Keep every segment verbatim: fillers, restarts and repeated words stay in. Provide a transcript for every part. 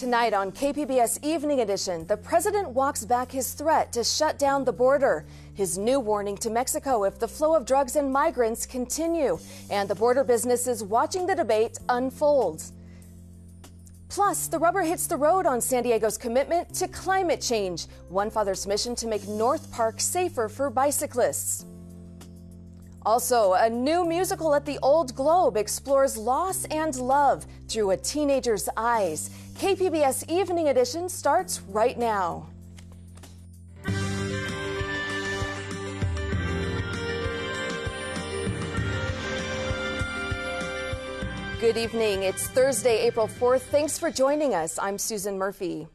Tonight on K P B S Evening Edition, the president walks back his threat to shut down the border, his new warning to Mexico if the flow of drugs and migrants continue, and the border businesses watching the debate unfold. Plus, the rubber hits the road on San Diego's commitment to climate change, one father's mission to make North Park safer for bicyclists. Also, a new musical at the Old Globe explores loss and love through a teenager's eyes. K P B S Evening Edition starts right now. Good evening. It's Thursday, April fourth. Thanks for joining us. I'm Susan Murphy.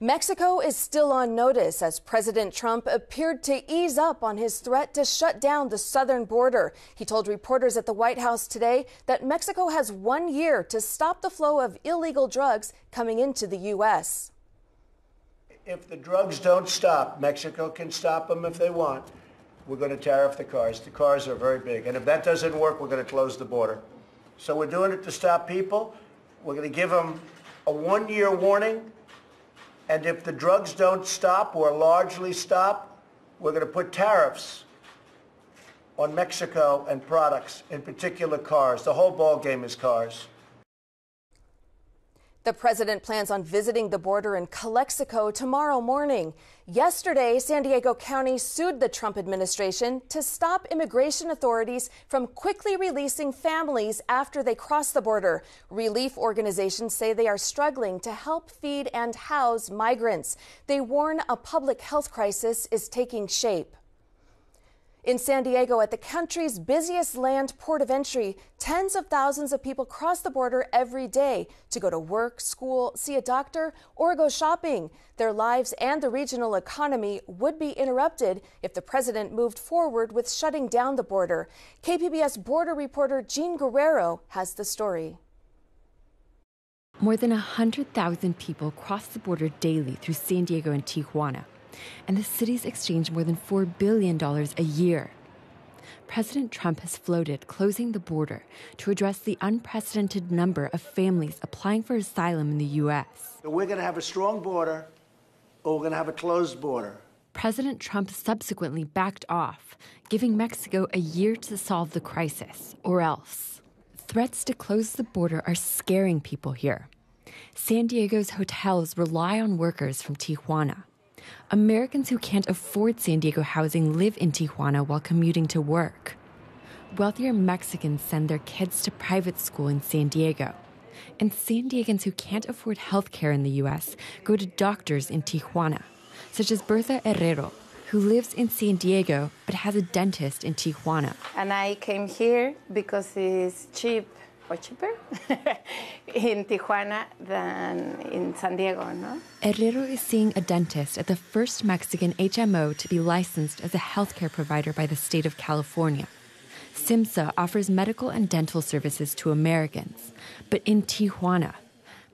Mexico is still on notice as President Trump appeared to ease up on his threat to shut down the southern border. He told reporters at the White House today that Mexico has one year to stop the flow of illegal drugs coming into the U S. If the drugs don't stop, Mexico can stop them if they want. We're going to tariff the cars. The cars are very big. And if that doesn't work, we're going to close the border. So we're doing it to stop people. We're going to give them a one-year warning. And if the drugs don't stop or largely stop, we're going to put tariffs on Mexico and products, in particular cars. The whole ballgame is cars. The president plans on visiting the border in Calexico tomorrow morning. Yesterday, San Diego County sued the Trump administration to stop immigration authorities from quickly releasing families after they cross the border. Relief organizations say they are struggling to help feed and house migrants. They warn a public health crisis is taking shape. In San Diego, at the country's busiest land port of entry, tens of thousands of people cross the border every day to go to work, school, see a doctor, or go shopping. Their lives and the regional economy would be interrupted if the president moved forward with shutting down the border. K P B S border reporter Jean Guerrero has the story. More than one hundred thousand people cross the border daily through San Diego and Tijuana, and the cities exchange more than four billion dollars a year. President Trump has floated closing the border to address the unprecedented number of families applying for asylum in the U S. We're going to have a strong border, or we're going to have a closed border. President Trump subsequently backed off, giving Mexico a year to solve the crisis, or else. Threats to close the border are scaring people here. San Diego's hotels rely on workers from Tijuana. Americans who can't afford San Diego housing live in Tijuana while commuting to work. Wealthier Mexicans send their kids to private school in San Diego. And San Diegans who can't afford health care in the U S go to doctors in Tijuana, such as Bertha Herrero, who lives in San Diego but has a dentist in Tijuana. And I came here because it's cheap, or cheaper, in Tijuana than in San Diego, no? Herrero is seeing a dentist at the first Mexican H M O to be licensed as a healthcare provider by the state of California. SIMSA offers medical and dental services to Americans, but in Tijuana,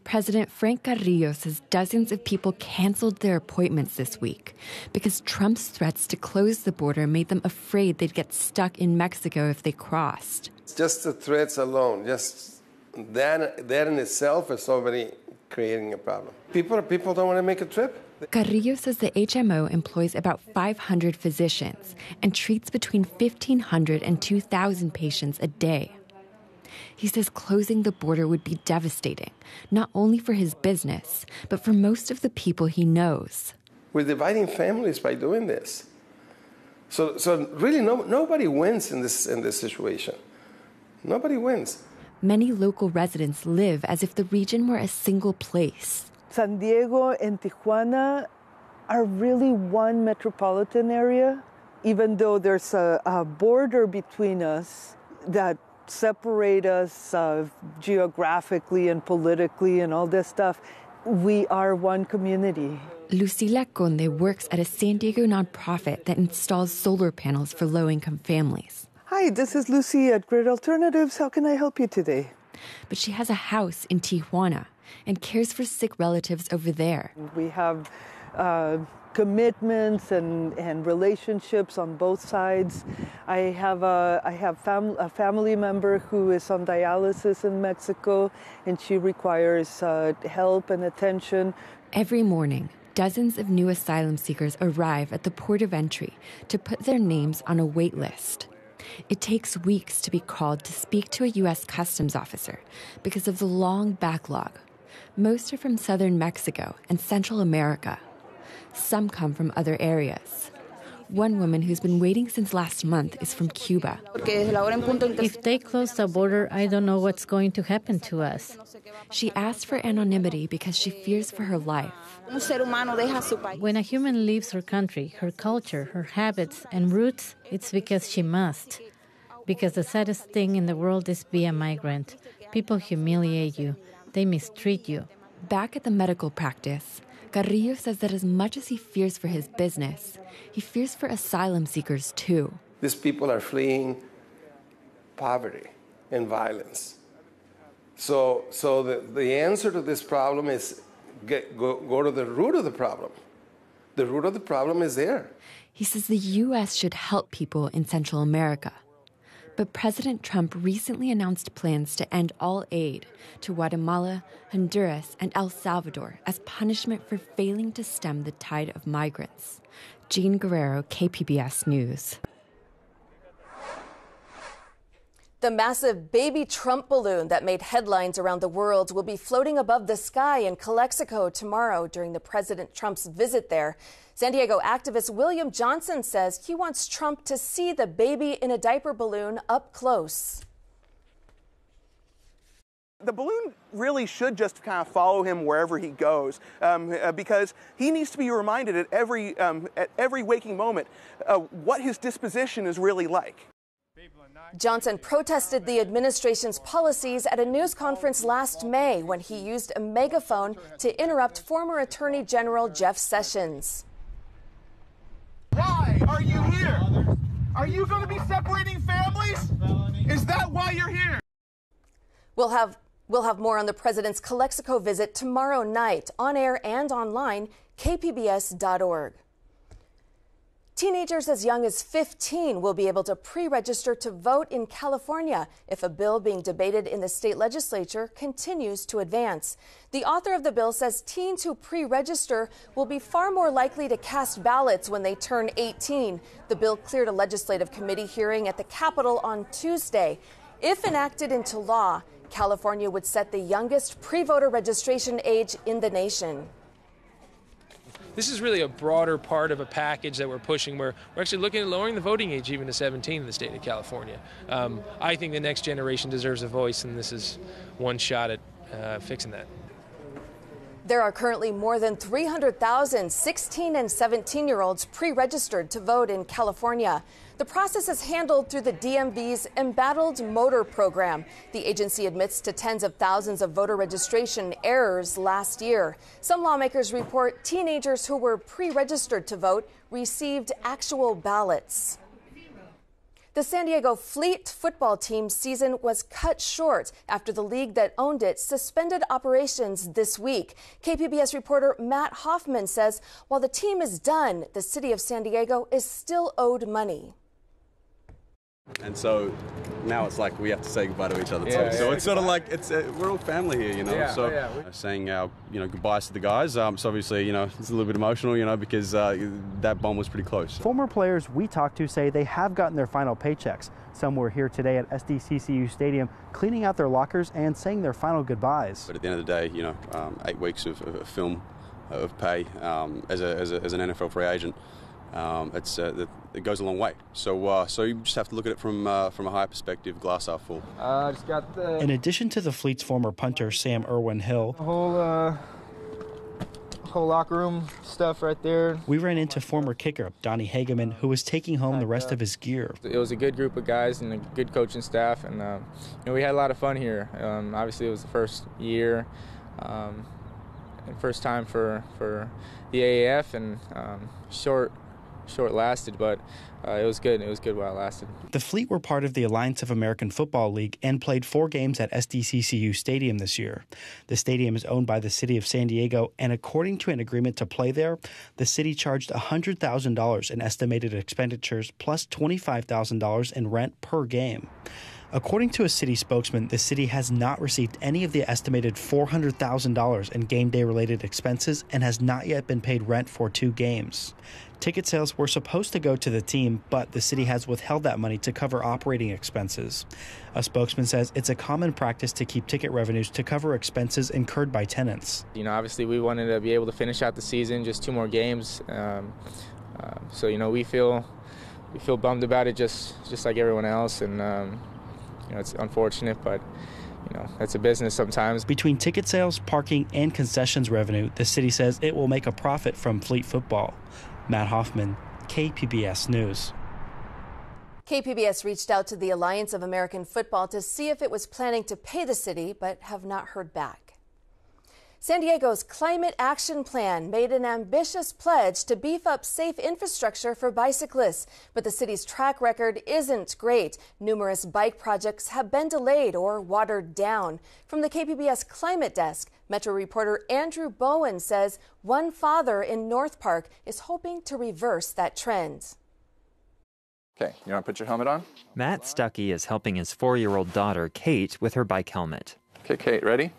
President Frank Carrillo says dozens of people canceled their appointments this week because Trump's threats to close the border made them afraid they'd get stuck in Mexico if they crossed. Just the threats alone, just that, that in itself is already creating a problem. People, people don't want to make a trip. Carrillo says the H M O employs about five hundred physicians and treats between fifteen hundred and two thousand patients a day. He says closing the border would be devastating, not only for his business, but for most of the people he knows. We're dividing families by doing this. So, so really no, nobody wins in this, in this situation. Nobody wins. Many local residents live as if the region were a single place. San Diego and Tijuana are really one metropolitan area, even though there's a, a border between us that separate us uh, geographically and politically and all this stuff. We are one community. Lucila Conde works at a San Diego nonprofit that installs solar panels for low-income families. Hi, this is Lucy at Grid Alternatives. How can I help you today? But she has a house in Tijuana and cares for sick relatives over there. We have uh, commitments and, and relationships on both sides. I have a, I have fam a family member who is on dialysis in Mexico, and she requires uh, help and attention. Every morning, dozens of new asylum seekers arrive at the port of entry to put their names on a wait list. It takes weeks to be called to speak to a U S customs officer because of the long backlog. Most are from southern Mexico and Central America. Some come from other areas. One woman who's been waiting since last month is from Cuba. If they close the border, I don't know what's going to happen to us. She asked for anonymity because she fears for her life. When a human leaves her country, her culture, her habits and roots, it's because she must. Because the saddest thing in the world is be a migrant. People humiliate you. They mistreat you. Back at the medical practice, Carrillo says that as much as he fears for his business, he fears for asylum seekers too. These people are fleeing poverty and violence. So, so the, the answer to this problem is get, go, go to the root of the problem. The root of the problem is there. He says the U S should help people in Central America. But President Trump recently announced plans to end all aid to Guatemala, Honduras, and El Salvador as punishment for failing to stem the tide of migrants. Jean Guerrero, K P B S News. The massive baby Trump balloon that made headlines around the world will be floating above the sky in Calexico tomorrow during the President Trump's visit there. San Diego activist William Johnson says he wants Trump to see the baby in a diaper balloon up close. The balloon really should just kind of follow him wherever he goes, um, uh, because he needs to be reminded at every, um, at every waking moment uh, what his disposition is really like. Johnson protested the administration's policies at a news conference last May when he used a megaphone to interrupt former Attorney General Jeff Sessions. Why are you here? Are you going to be separating families? Is that why you're here? We'll have, we'll have more on the president's Calexico visit tomorrow night, on air and online, K P B S dot org. Teenagers as young as fifteen will be able to pre-register to vote in California if a bill being debated in the state legislature continues to advance. The author of the bill says teens who pre-register will be far more likely to cast ballots when they turn eighteen. The bill cleared a legislative committee hearing at the Capitol on Tuesday. If enacted into law, California would set the youngest pre-voter registration age in the nation. This is really a broader part of a package that we're pushing, where we're actually looking at lowering the voting age even to seventeen in the state of California. Um, I think the next generation deserves a voice, and this is one shot at uh, fixing that. There are currently more than three hundred thousand sixteen and seventeen-year-olds pre-registered to vote in California. The process is handled through the D M V's Embattled Voter Program. The agency admits to tens of thousands of voter registration errors last year. Some lawmakers report teenagers who were pre-registered to vote received actual ballots. The San Diego Fleet football team's season was cut short after the league that owned it suspended operations this week. K P B S reporter Matt Hoffman says while the team is done, the city of San Diego is still owed money. And so now it's like we have to say goodbye to each other, yeah, too. So yeah, it's sort of like it's uh, we're all family here, you know. Yeah, so yeah, we... saying our you know goodbyes to the guys. Um, so obviously you know it's a little bit emotional, you know, because uh, that bond was pretty close. Former players we talked to say they have gotten their final paychecks. Some were here today at S D C C U Stadium, cleaning out their lockers and saying their final goodbyes. But at the end of the day, you know, um, eight weeks of, of film of pay um, as a, as, a, as an N F L free agent. Um, it's, uh, it goes a long way. So, uh, so you just have to look at it from uh, from a high perspective, glass half full. Uh, just got the... In addition to the Fleet's former punter, Sam Irwin Hill, the whole uh, whole locker room stuff right there. We ran into former kicker Donnie Hageman, who was taking home the rest of his gear. It was a good group of guys and a good coaching staff, and uh, you know, we had a lot of fun here. Um, obviously, it was the first year, um, and first time for for the A A F, and um, short. short lasted, but uh, it was good. It was good while it lasted. The Fleet were part of the Alliance of American Football League and played four games at S D C C U Stadium this year. The stadium is owned by the city of San Diego, and according to an agreement to play there, the city charged one hundred thousand dollars in estimated expenditures plus twenty-five thousand dollars in rent per game. According to a city spokesman, the city has not received any of the estimated four hundred thousand dollars in game day-related expenses and has not yet been paid rent for two games. Ticket sales were supposed to go to the team, but the city has withheld that money to cover operating expenses. A spokesman says it's a common practice to keep ticket revenues to cover expenses incurred by tenants. You know, obviously we wanted to be able to finish out the season, just two more games. Um, uh, so, you know, we feel we feel bummed about it just, just like everyone else, and um, you know, it's unfortunate, but you know, that's a business sometimes. Between ticket sales, parking, and concessions revenue, the city says it will make a profit from Fleet football. Matt Hoffman, K P B S News. K P B S reached out to the Alliance of American Football to see if it was planning to pay the city, but have not heard back. San Diego's Climate Action Plan made an ambitious pledge to beef up safe infrastructure for bicyclists, but the city's track record isn't great. Numerous bike projects have been delayed or watered down. From the K P B S Climate Desk, Metro reporter Andrew Bowen says one father in North Park is hoping to reverse that trend. Okay, you want to put your helmet on? Matt Stuckey is helping his four-year-old daughter, Kate, with her bike helmet. Okay, Kate, ready?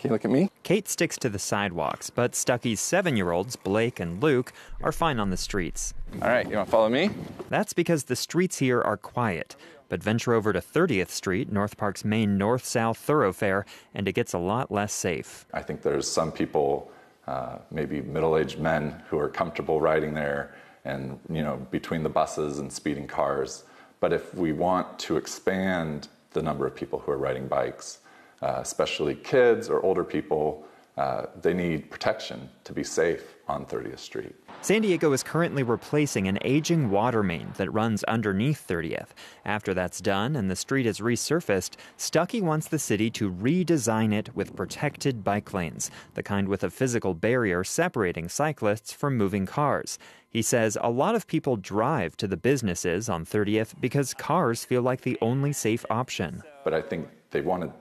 Can you look at me? Kate sticks to the sidewalks, but Stuckey's seven-year-olds, Blake and Luke, are fine on the streets. All right, you want to follow me? That's because the streets here are quiet. But venture over to thirtieth Street, North Park's main north-south thoroughfare, and it gets a lot less safe. I think there's some people, uh, maybe middle-aged men, who are comfortable riding there and, you know, between the buses and speeding cars. But if we want to expand the number of people who are riding bikes, Uh, especially kids or older people, uh, they need protection to be safe on thirtieth Street. San Diego is currently replacing an aging water main that runs underneath thirtieth. After that's done and the street is resurfaced, Stuckey wants the city to redesign it with protected bike lanes, the kind with a physical barrier separating cyclists from moving cars. He says a lot of people drive to the businesses on thirtieth because cars feel like the only safe option. But I think they wanted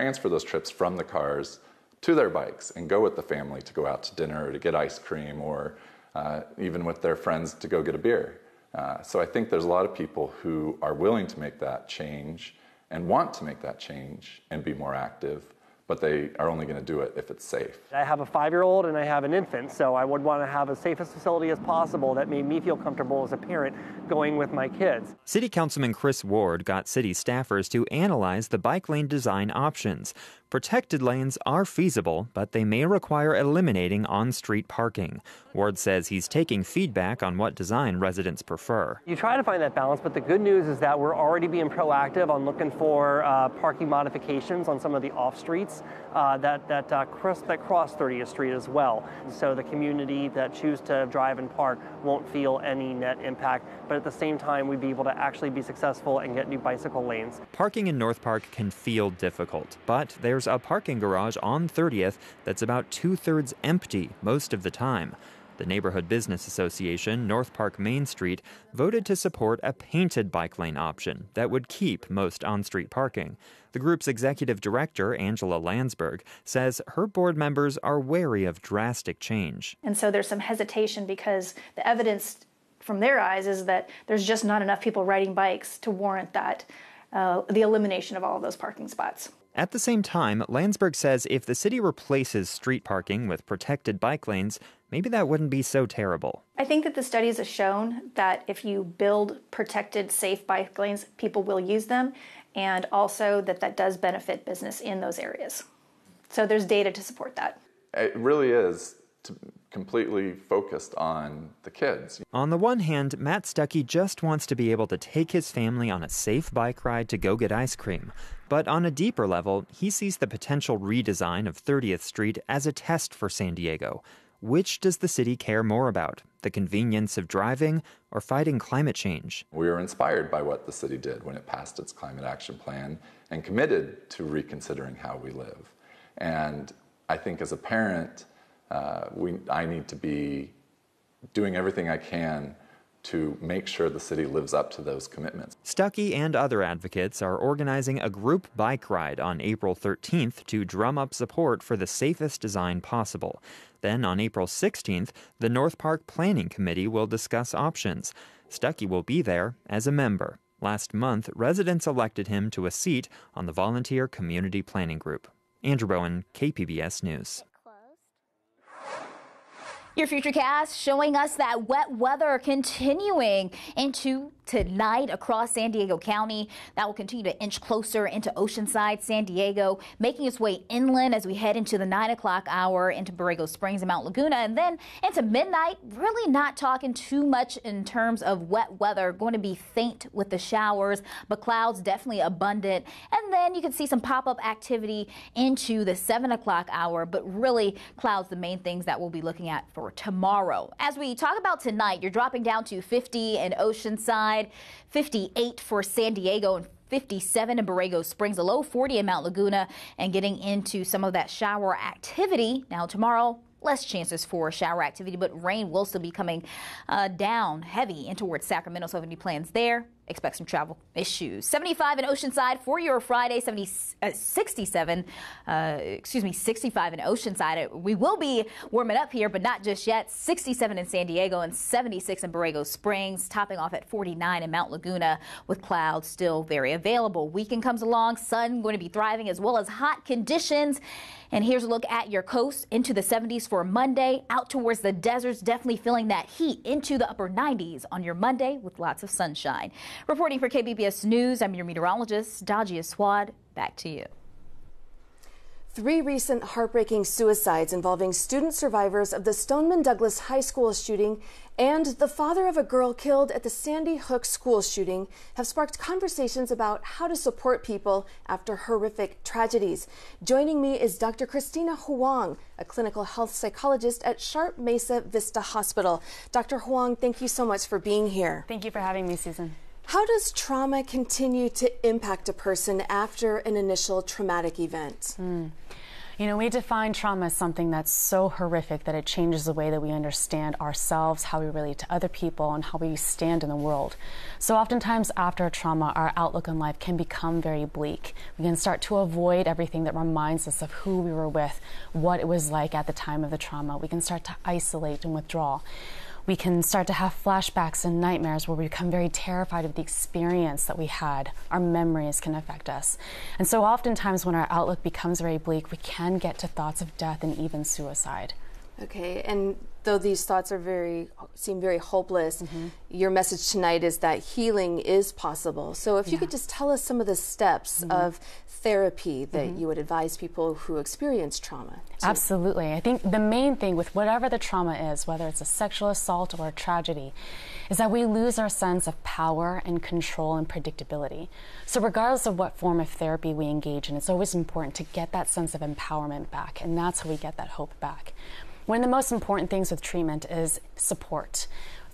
transfer those trips from the cars to their bikes and go with the family to go out to dinner or to get ice cream or uh, even with their friends to go get a beer. Uh, so I think there's a lot of people who are willing to make that change and want to make that change and be more active, but they are only going to do it if it's safe. I have a five-year-old and I have an infant, so I would want to have as safe a facility as possible that made me feel comfortable as a parent going with my kids. City Councilman Chris Ward got city staffers to analyze the bike lane design options. Protected lanes are feasible, but they may require eliminating on-street parking. Ward says he's taking feedback on what design residents prefer. You try to find that balance, but the good news is that we're already being proactive on looking for uh, parking modifications on some of the off-streets uh, that, that, uh, cross, that cross thirtieth Street as well. So the community that choose to drive and park won't feel any net impact, but at the same time, we'd be able to actually be successful and get new bicycle lanes. Parking in North Park can feel difficult, but there There's a parking garage on thirtieth that's about two-thirds empty most of the time. The Neighborhood Business Association, North Park Main Street, voted to support a painted bike lane option that would keep most on-street parking. The group's executive director, Angela Landsberg, says her board members are wary of drastic change. And so there's some hesitation because the evidence from their eyes is that there's just not enough people riding bikes to warrant that, uh, the elimination of all of those parking spots. At the same time, Landsberg says if the city replaces street parking with protected bike lanes, maybe that wouldn't be so terrible. I think that the studies have shown that if you build protected, safe bike lanes, people will use them, and also that that does benefit business in those areas. So there's data to support that. It really is completely focused on the kids. On the one hand, Matt Stuckey just wants to be able to take his family on a safe bike ride to go get ice cream. But on a deeper level, he sees the potential redesign of thirtieth Street as a test for San Diego. Which does the city care more about, the convenience of driving or fighting climate change? We were inspired by what the city did when it passed its climate action plan and committed to reconsidering how we live. And I think as a parent, Uh, we, I need to be doing everything I can to make sure the city lives up to those commitments. Stuckey and other advocates are organizing a group bike ride on April thirteenth to drum up support for the safest design possible. Then on April sixteenth, the North Park Planning Committee will discuss options. Stuckey will be there as a member. Last month, residents elected him to a seat on the Volunteer Community Planning Group. Andrew Bowen, K P B S News. Your Futurecast showing us that wet weather continuing into tonight across San Diego County. That will continue to inch closer into Oceanside, San Diego, making its way inland as we head into the nine o'clock hour into Borrego Springs and Mount Laguna. And then into midnight, really not talking too much in terms of wet weather. Going to be faint with the showers, but clouds definitely abundant. And then you can see some pop-up activity into the seven o'clock hour, but really clouds the main things that we'll be looking at for tomorrow. As we talk about tonight, you're dropping down to fifty in Oceanside, fifty-eight for San Diego, and fifty-seven in Borrego Springs, a low forty in Mount Laguna, and getting into some of that shower activity. Now tomorrow, less chances for shower activity, but rain will still be coming uh, down heavy in towards Sacramento, so if any plans there, expect some travel issues. seventy-five in Oceanside for your Friday, seventy, uh, sixty-seven, uh, excuse me, sixty-five in Oceanside. We will be warming up here, but not just yet. sixty-seven in San Diego and seventy-six in Borrego Springs, topping off at forty-nine in Mount Laguna with clouds still very available. Weekend comes along, sun going to be thriving as well as hot conditions. And here's a look at your coast into the seventies for Monday, out towards the deserts, definitely feeling that heat into the upper nineties on your Monday with lots of sunshine. Reporting for K P B S News, I'm your meteorologist, Dajia Swad. Back to you. Three recent heartbreaking suicides involving student survivors of the Stoneman Douglas High School shooting and the father of a girl killed at the Sandy Hook School shooting have sparked conversations about how to support people after horrific tragedies. Joining me is Doctor Christina Huang, a clinical health psychologist at Sharp Mesa Vista Hospital. Doctor Huang, thank you so much for being here. Thank you for having me, Susan. How does trauma continue to impact a person after an initial traumatic event? Mm. You know, we define trauma as something that's so horrific that it changes the way that we understand ourselves, how we relate to other people, and how we stand in the world. So oftentimes after a trauma, our outlook on life can become very bleak. We can start to avoid everything that reminds us of who we were with, what it was like at the time of the trauma. We can start to isolate and withdraw. We can start to have flashbacks and nightmares where we become very terrified of the experience that we had. Our memories can affect us. And so oftentimes when our outlook becomes very bleak, we can get to thoughts of death and even suicide. Okay, and though these thoughts are very, seem very hopeless, mm-hmm. your message tonight is that healing is possible. So if yeah. you could just tell us some of the steps mm-hmm. of therapy that mm-hmm. you would advise people who experience trauma. To. Absolutely. I think the main thing with whatever the trauma is, whether it's a sexual assault or a tragedy, is that we lose our sense of power and control and predictability. So regardless of what form of therapy we engage in, it's always important to get that sense of empowerment back, and that's how we get that hope back. One of the most important things with treatment is support.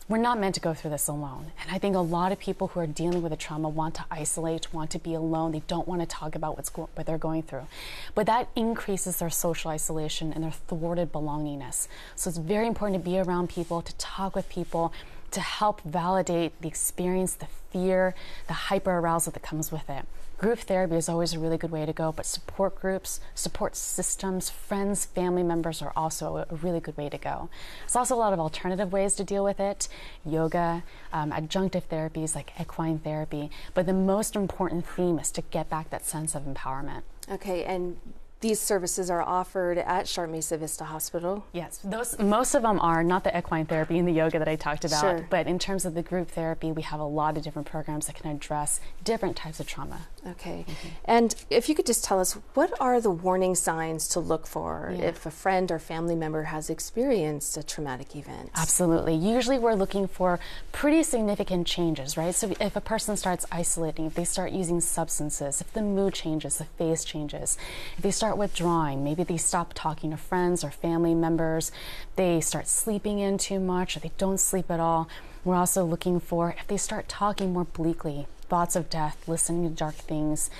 We're not meant to go through this alone. And I think a lot of people who are dealing with a trauma want to isolate, want to be alone. They don't want to talk about what's go- what they're going through. But that increases their social isolation and their thwarted belongingness. So it's very important to be around people, to talk with people, to help validate the experience, the fear, the hyperarousal that comes with it. Group therapy is always a really good way to go, but support groups, support systems, friends, family members are also a really good way to go. There's also a lot of alternative ways to deal with it, yoga, um, adjunctive therapies like equine therapy, but the most important theme is to get back that sense of empowerment. Okay, and these services are offered at Sharp Mesa Vista Hospital? Yes, those, most of them are, not the equine therapy and the yoga that I talked about, sure. but in terms of the group therapy, we have a lot of different programs that can address different types of trauma. Okay, mm-hmm. and if you could just tell us, what are the warning signs to look for yeah. if a friend or family member has experienced a traumatic event? Absolutely, usually we're looking for pretty significant changes, right? So if a person starts isolating, if they start using substances, if the mood changes, the face changes, if they start withdrawing, maybe they stop talking to friends or family members, they start sleeping in too much, or they don't sleep at all. We're also looking for if they start talking more bleakly, thoughts of death, listening to dark things,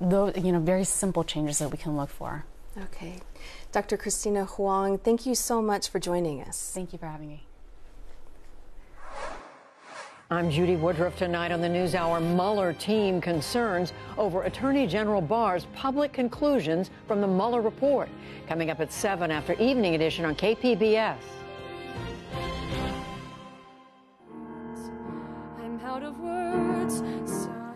those, you know, very simple changes that we can look for. Okay. Doctor Christina Huang, thank you so much for joining us. Thank you for having me. I'm Judy Woodruff. Tonight on the NewsHour, Mueller team concerns over Attorney General Barr's public conclusions from the Mueller report. Coming up at seven after Evening Edition on K P B S.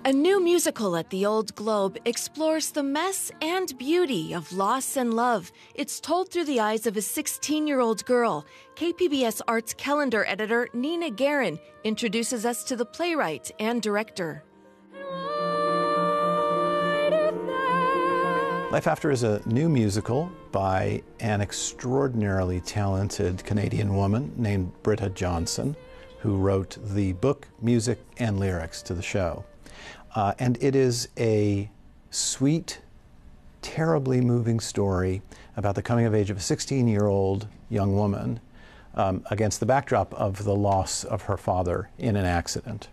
A new musical at the Old Globe explores the mess and beauty of loss and love. It's told through the eyes of a sixteen-year-old girl. K P B S Arts Calendar editor Nina Guerin introduces us to the playwright and director. Life After is a new musical by an extraordinarily talented Canadian woman named Bertha Johnson, who wrote the book, music, and lyrics to the show. Uh, and it is a sweet, terribly moving story about the coming of age of a sixteen-year-old young woman um, against the backdrop of the loss of her father in an accident.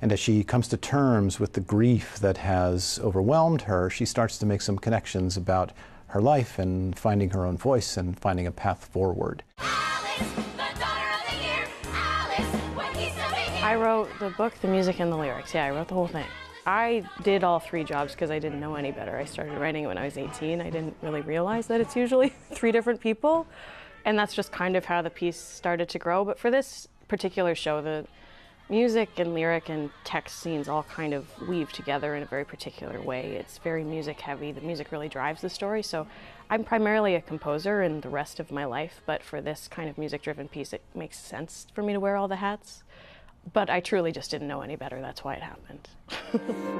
And as she comes to terms with the grief that has overwhelmed her, she starts to make some connections about her life and finding her own voice and finding a path forward. Alice, the daughter of the year. Alice, when he's so big here. I wrote the book, the music, and the lyrics. Yeah, I wrote the whole thing. I did all three jobs because I didn't know any better. I started writing when I was eighteen. I didn't really realize that it's usually three different people, and that's just kind of how the piece started to grow. But for this particular show, the music and lyric and text scenes all kind of weave together in a very particular way. It's very music heavy. The music really drives the story. So I'm primarily a composer in the rest of my life, but for this kind of music-driven piece, it makes sense for me to wear all the hats. But I truly just didn't know any better. That's why it happened.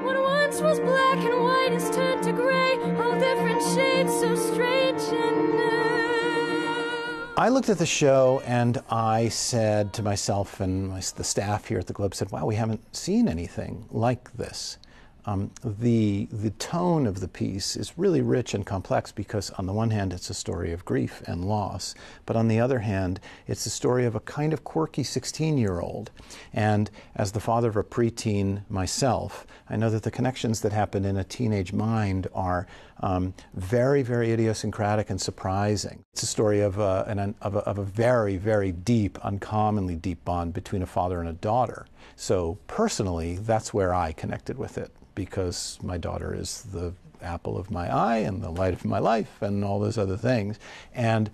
What once was black and white is turned to gray, all different shades, so strange and new. I looked at the show and I said to myself and my, the staff here at the Globe said, wow, we haven't seen anything like this. Um, the, the tone of the piece is really rich and complex because on the one hand it's a story of grief and loss, but on the other hand it's the story of a kind of quirky sixteen-year-old. And as the father of a preteen myself, I know that the connections that happen in a teenage mind are um, very, very idiosyncratic and surprising. It's a story of a, an, of, a, of a very, very deep, uncommonly deep bond between a father and a daughter. So personally, that's where I connected with it, because my daughter is the apple of my eye and the light of my life and all those other things. And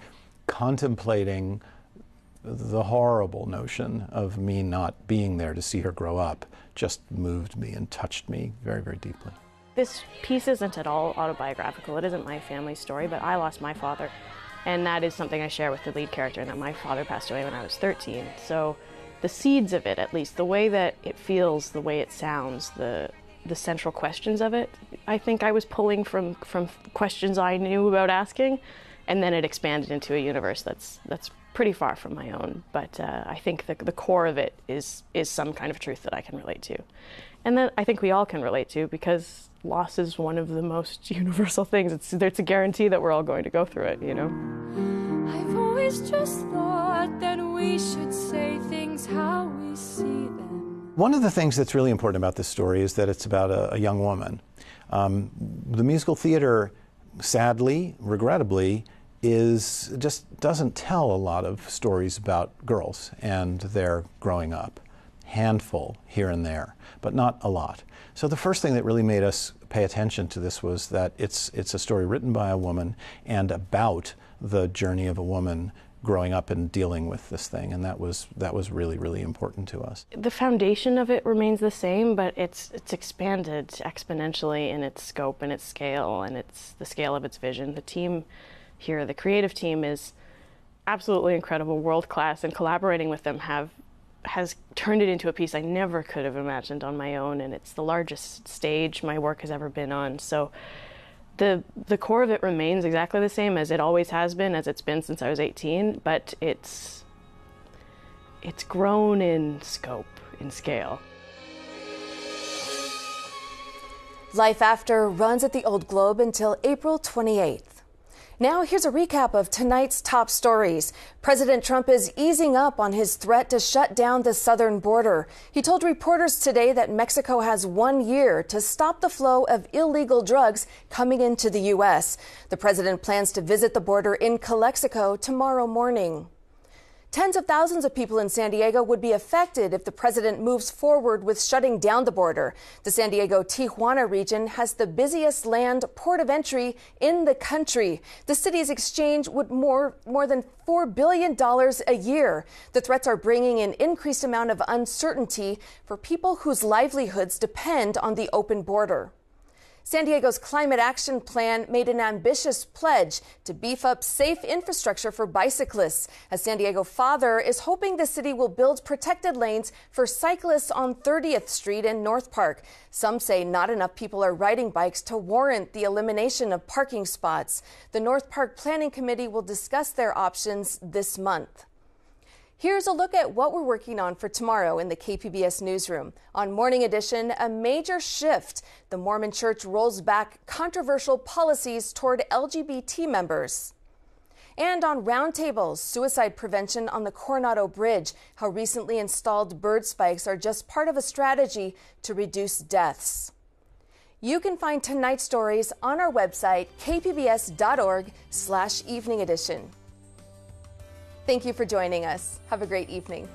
contemplating the horrible notion of me not being there to see her grow up just moved me and touched me very, very deeply. This piece isn't at all autobiographical. It isn't my family story, but I lost my father. And that is something I share with the lead character, and that my father passed away when I was thirteen. So the seeds of it, at least, the way that it feels, the way it sounds, the the central questions of it, I think I was pulling from from questions I knew about asking, and then it expanded into a universe that's that's pretty far from my own. But uh, I think the, the core of it is is some kind of truth that I can relate to, and that I think we all can relate to, because loss is one of the most universal things. It's it's a guarantee that we're all going to go through it, you know. I've always just thought that we should say things how we see them. One of the things that's really important about this story is that it's about a, a young woman. Um, the musical theater, sadly, regrettably, is just doesn't tell a lot of stories about girls and their growing up. Handful here and there, but not a lot. So the first thing that really made us pay attention to this was that it's, it's a story written by a woman and about the journey of a woman growing up and dealing with this thing, and that was that was really, really important to us. The foundation of it remains the same, but it's it's expanded exponentially in its scope and its scale and its the scale of its vision. The team here, the creative team, is absolutely incredible, world-class, and collaborating with them have has turned it into a piece I never could have imagined on my own, and it's the largest stage my work has ever been on. So The, the core of it remains exactly the same as it always has been, as it's been since I was eighteen, but it's, it's grown in scope, in scale. Life After runs at the Old Globe until April twenty-eighth. Now here's a recap of tonight's top stories. President Trump is easing up on his threat to shut down the southern border. He told reporters today that Mexico has one year to stop the flow of illegal drugs coming into the U S. The president plans to visit the border in Calexico tomorrow morning. Tens of thousands of people in San Diego would be affected if the president moves forward with shutting down the border. The San Diego-Tijuana region has the busiest land port of entry in the country. The city's exchange would more, more than four billion dollars a year. The threats are bringing an increased amount of uncertainty for people whose livelihoods depend on the open border. San Diego's Climate Action Plan made an ambitious pledge to beef up safe infrastructure for bicyclists. A San Diego father is hoping the city will build protected lanes for cyclists on thirtieth street and North Park. Some say not enough people are riding bikes to warrant the elimination of parking spots. The North Park Planning Committee will discuss their options this month. Here's a look at what we're working on for tomorrow in the K P B S Newsroom. On Morning Edition, a major shift. The Mormon Church rolls back controversial policies toward L G B T members. And on Roundtables, suicide prevention on the Coronado Bridge, how recently installed bird spikes are just part of a strategy to reduce deaths. You can find tonight's stories on our website, k p b s dot org slash evening edition. Thank you for joining us. Have a great evening.